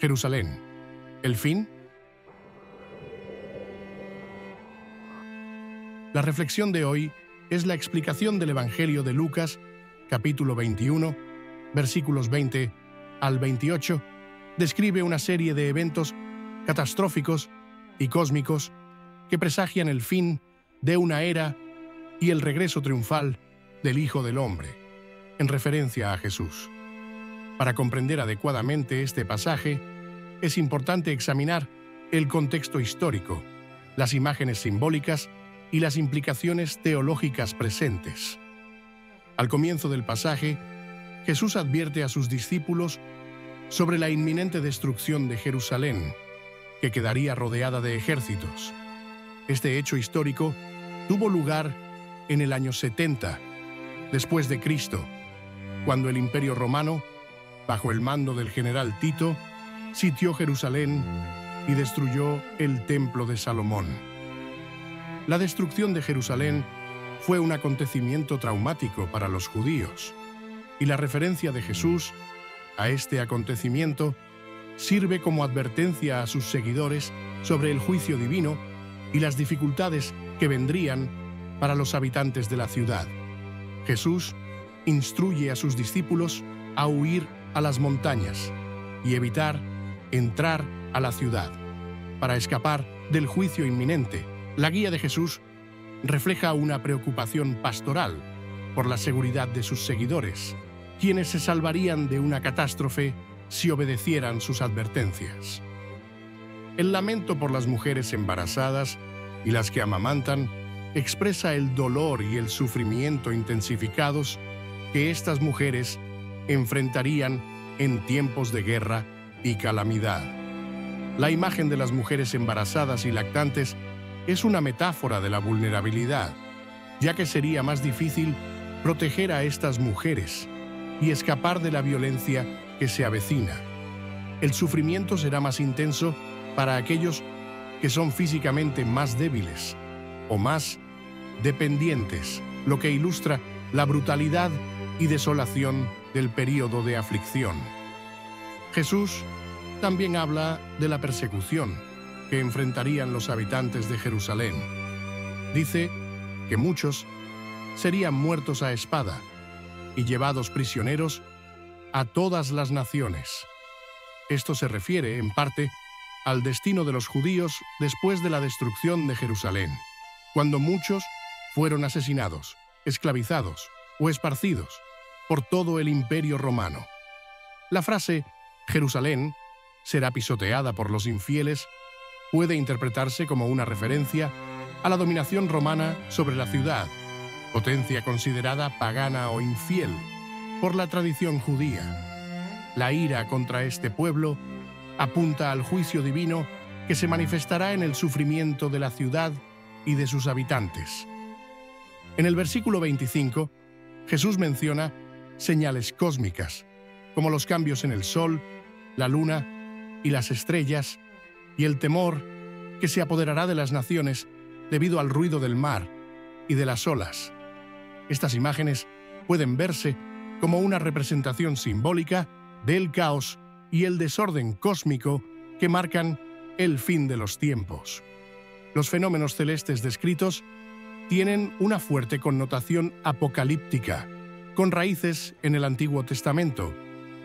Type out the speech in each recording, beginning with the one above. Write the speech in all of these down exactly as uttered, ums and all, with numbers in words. Jerusalén. ¿El fin? La reflexión de hoy es la explicación del Evangelio de Lucas, capítulo veintiuno, versículos veinte al veintiocho, describe una serie de eventos catastróficos y cósmicos que presagian el fin de una era y el regreso triunfal del Hijo del Hombre, en referencia a Jesús. Para comprender adecuadamente este pasaje, es importante examinar el contexto histórico, las imágenes simbólicas y las implicaciones teológicas presentes. Al comienzo del pasaje, Jesús advierte a sus discípulos sobre la inminente destrucción de Jerusalén, que quedaría rodeada de ejércitos. Este hecho histórico tuvo lugar en el año setenta, después de Cristo, cuando el Imperio Romano, bajo el mando del general Tito, sitió Jerusalén y destruyó el Templo de Salomón. La destrucción de Jerusalén fue un acontecimiento traumático para los judíos, y la referencia de Jesús a este acontecimiento sirve como advertencia a sus seguidores sobre el juicio divino y las dificultades que vendrían para los habitantes de la ciudad. Jesús instruye a sus discípulos a huir a las montañas y evitar entrar a la ciudad para escapar del juicio inminente. La guía de Jesús refleja una preocupación pastoral por la seguridad de sus seguidores, quienes se salvarían de una catástrofe si obedecieran sus advertencias. El lamento por las mujeres embarazadas y las que amamantan expresa el dolor y el sufrimiento intensificados que estas mujeres enfrentarían en tiempos de guerra y calamidad. La imagen de las mujeres embarazadas y lactantes es una metáfora de la vulnerabilidad, ya que sería más difícil proteger a estas mujeres y escapar de la violencia que se avecina. El sufrimiento será más intenso para aquellos que son físicamente más débiles o más dependientes, lo que ilustra la brutalidad y desolación del período de aflicción. Jesús también habla de la persecución que enfrentarían los habitantes de Jerusalén. Dice que muchos serían muertos a espada y llevados prisioneros a todas las naciones. Esto se refiere, en parte, al destino de los judíos después de la destrucción de Jerusalén, cuando muchos fueron asesinados, esclavizados o esparcidos por todo el Imperio Romano. La frase «Jerusalén será pisoteada por los infieles» puede interpretarse como una referencia a la dominación romana sobre la ciudad, potencia considerada pagana o infiel por la tradición judía. La ira contra este pueblo apunta al juicio divino que se manifestará en el sufrimiento de la ciudad y de sus habitantes. En el versículo veinticinco, Jesús menciona señales cósmicas, como los cambios en el sol, la luna y las estrellas, y el temor que se apoderará de las naciones debido al ruido del mar y de las olas. Estas imágenes pueden verse como una representación simbólica del caos y el desorden cósmico que marcan el fin de los tiempos. Los fenómenos celestes descritos tienen una fuerte connotación apocalíptica, con raíces en el Antiguo Testamento,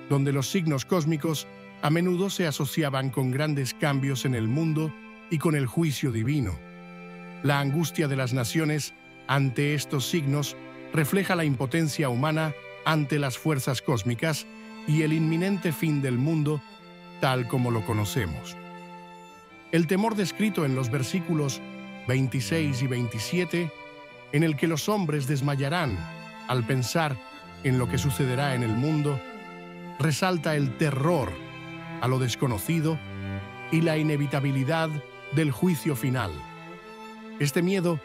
donde los signos cósmicos a menudo se asociaban con grandes cambios en el mundo y con el juicio divino. La angustia de las naciones ante estos signos refleja la impotencia humana ante las fuerzas cósmicas y el inminente fin del mundo, tal como lo conocemos. El temor descrito en los versículos veintiséis y veintisiete, en el que los hombres desmayarán al pensar en lo que sucederá en el mundo, resalta el terror a lo desconocido y la inevitabilidad del juicio final. Este miedo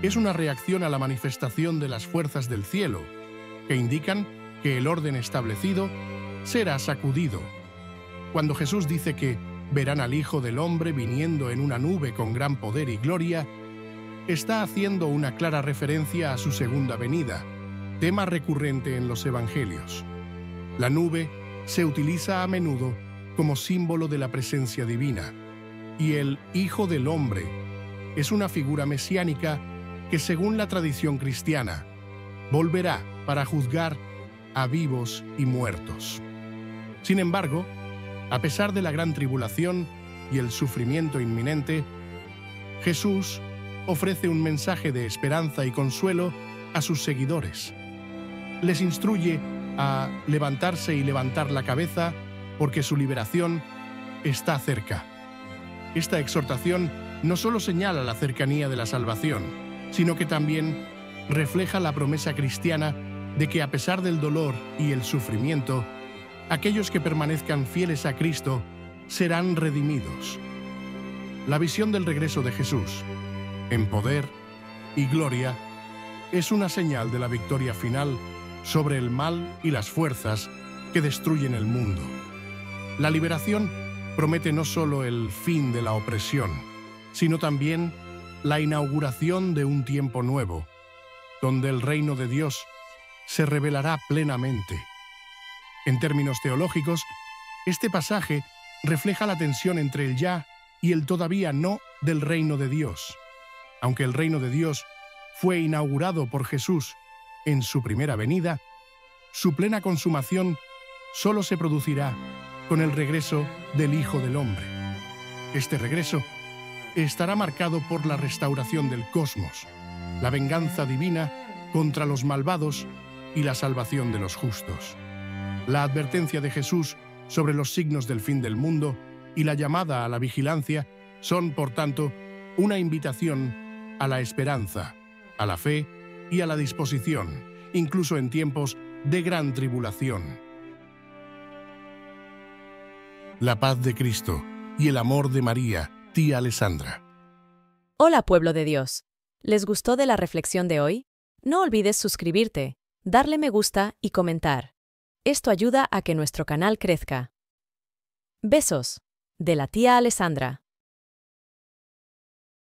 es una reacción a la manifestación de las fuerzas del cielo, que indican que el orden establecido será sacudido. Cuando Jesús dice que verán al Hijo del Hombre viniendo en una nube con gran poder y gloria, está haciendo una clara referencia a su segunda venida, tema recurrente en los evangelios. La nube se utiliza a menudo como símbolo de la presencia divina, y el Hijo del Hombre es una figura mesiánica que, según la tradición cristiana, volverá para juzgar a vivos y muertos. Sin embargo, a pesar de la gran tribulación y el sufrimiento inminente, Jesús ofrece un mensaje de esperanza y consuelo a sus seguidores. Les instruye a levantarse y levantar la cabeza porque su liberación está cerca. Esta exhortación no solo señala la cercanía de la salvación, sino que también refleja la promesa cristiana de que a pesar del dolor y el sufrimiento, aquellos que permanezcan fieles a Cristo serán redimidos. La visión del regreso de Jesús, en poder y gloria, es una señal de la victoria final sobre el mal y las fuerzas que destruyen el mundo. La liberación promete no solo el fin de la opresión, sino también la inauguración de un tiempo nuevo, donde el reino de Dios se revelará plenamente. En términos teológicos, este pasaje refleja la tensión entre el ya y el todavía no del reino de Dios. Aunque el reino de Dios fue inaugurado por Jesús en su primera venida, su plena consumación solo se producirá con el regreso del Hijo del Hombre. Este regreso estará marcado por la restauración del cosmos, la venganza divina contra los malvados y la salvación de los justos. La advertencia de Jesús sobre los signos del fin del mundo y la llamada a la vigilancia son, por tanto, una invitación a la esperanza, a la fe y a la disposición, incluso en tiempos de gran tribulación. La paz de Cristo y el amor de María, tía Alessandra. Hola, pueblo de Dios. ¿Les gustó de la reflexión de hoy? No olvides suscribirte, darle me gusta y comentar. Esto ayuda a que nuestro canal crezca. Besos, de la tía Alessandra.